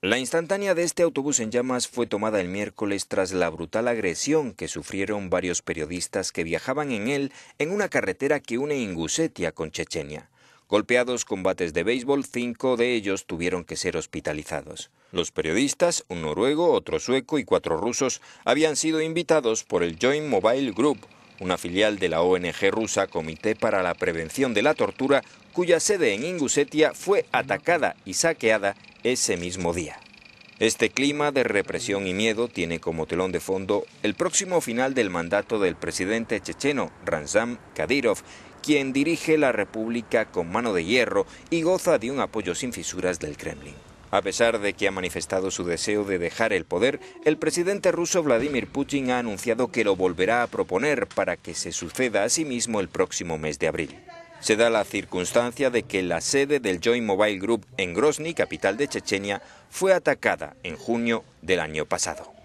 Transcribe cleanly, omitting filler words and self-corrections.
La instantánea de este autobús en llamas fue tomada el miércoles tras la brutal agresión que sufrieron varios periodistas que viajaban en él en una carretera que une Ingushetia con Chechenia. Golpeados con bates de béisbol, 5 de ellos tuvieron que ser hospitalizados. Los periodistas, un noruego, otro sueco y 4 rusos, habían sido invitados por el Joint Mobile Group, una filial de la ONG rusa Comité para la Prevención de la Tortura, cuya sede en Ingushetia fue atacada y saqueada ese mismo día. Este clima de represión y miedo tiene como telón de fondo el próximo final del mandato del presidente checheno Ramzan Kadyrov, quien dirige la república con mano de hierro y goza de un apoyo sin fisuras del Kremlin. A pesar de que ha manifestado su deseo de dejar el poder, el presidente ruso Vladimir Putin ha anunciado que lo volverá a proponer para que se suceda a sí mismo el próximo mes de abril. Se da la circunstancia de que la sede del Joint Mobile Group en Grozny, capital de Chechenia, fue atacada en junio del año pasado.